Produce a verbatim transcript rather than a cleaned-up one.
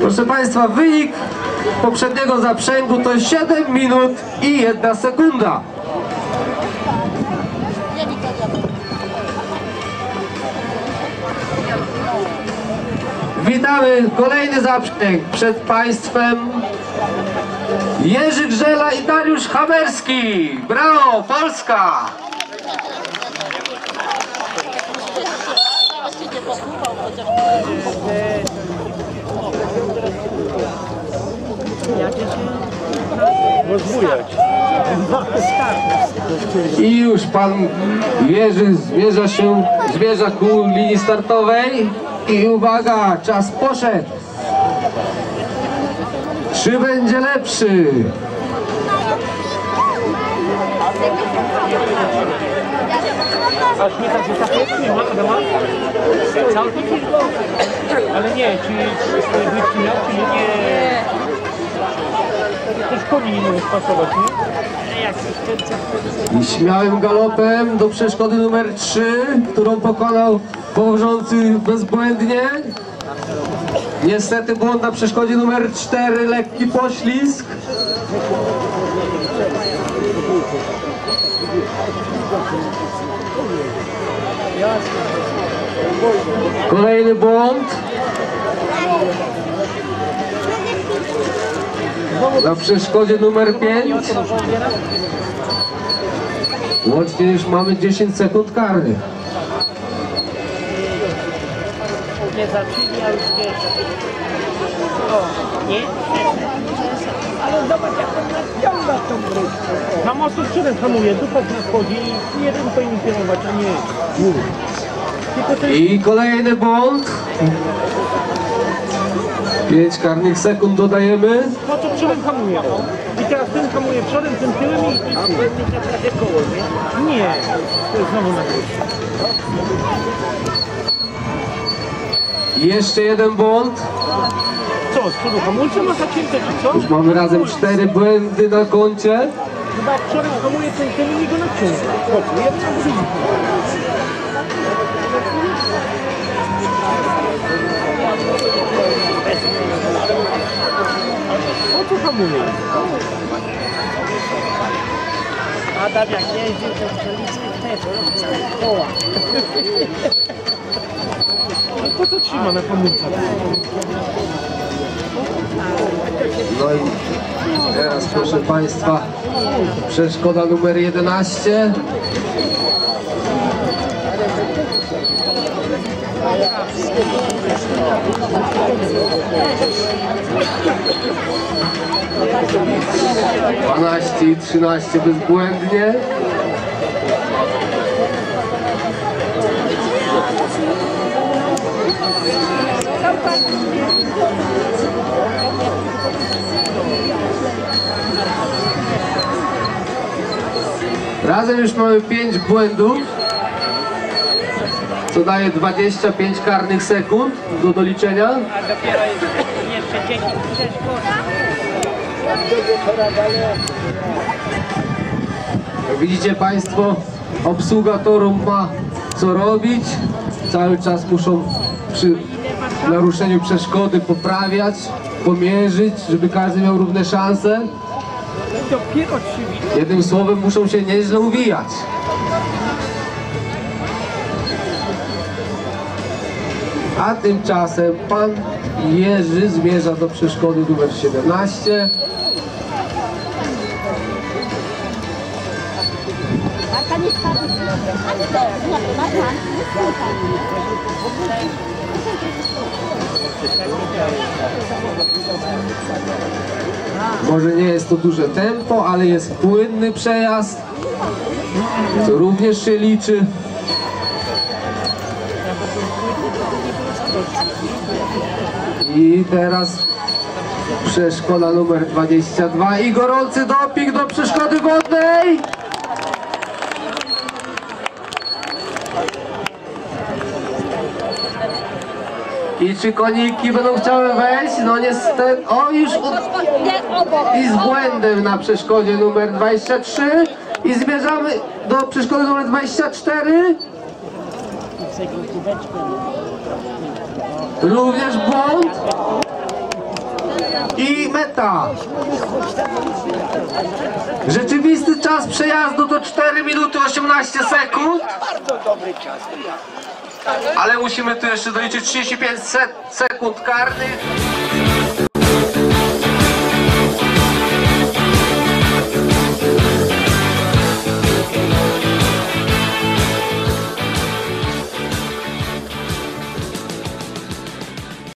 Proszę Państwa, wynik poprzedniego zaprzęgu to siedem minut i jedna sekunda. Witamy kolejny zaprzęg przed Państwem. Jerzy Grzela i Dariusz Chaberski. Brawo, Polska! I już pan Jerzy zmierza się, zmierza ku linii startowej. I uwaga, czas poszedł. Czy będzie lepszy? Ale nie, czy i śmiałym galopem do przeszkody numer trzy, którą pokonał położący bezbłędnie. Niestety błąd na przeszkodzie numer cztery, lekki poślizg. Kolejny błąd. Na przeszkodzie numer pięć. Łącznie już mamy dziesięć sekund karnych. Nie zaczyna już nie. O, nie? Ale zobacz, jak on naciąga tą bryczkę. Na mocno skrzydłem hamuje, dupa się wchodzi i nie wiem, co im kierować, a nie. I kolejny błąd. Pięć karnych sekund dodajemy. No to przodem hamuje. I teraz ten hamuje przodem, tym tyłem i... A pewnie na prawie koło, nie? Nie. To jest znowu na górze. Jeszcze jeden błąd. Co, z przodu hamulce ma zacięte czy co? Już mamy razem cztery błędy na koncie. Chyba przodem hamuje ten tyłem i go naciąga. Chodź, jedno brzydko. Adam jak jeździł, to przeliczył te koła. No po co trzyma na hamulcach? No i teraz proszę Państwa, przeszkoda numer jedenaście. dwanaście i trzynaście bezbłędnie. Razem już mamy pięć błędów, co daje dwadzieścia pięć karnych sekund do doliczenia. A dopiero jeszcze dziesięć przeszkód. Jak widzicie Państwo, obsługa toru ma co robić. Cały czas muszą przy naruszeniu przeszkody poprawiać, pomierzyć, żeby każdy miał równe szanse. Jednym słowem, muszą się nieźle uwijać. A tymczasem pan Jerzy zmierza do przeszkody numer siedemnaście. Może nie jest to duże tempo, ale jest płynny przejazd, co również się liczy. I teraz przeszkoda numer dwadzieścia dwa i gorący doping do przeszkody wodnej. I czy koniki będą chciały wejść? No niestety, o już od... i z błędem na przeszkodzie numer dwadzieścia trzy i zmierzamy do przeszkody numer dwadzieścia cztery. Również błąd. I meta. Rzeczywisty czas przejazdu to cztery minuty osiemnaście sekund. Bardzo dobry czas. Ale musimy tu jeszcze doliczyć trzydzieści pięć sekund karnych.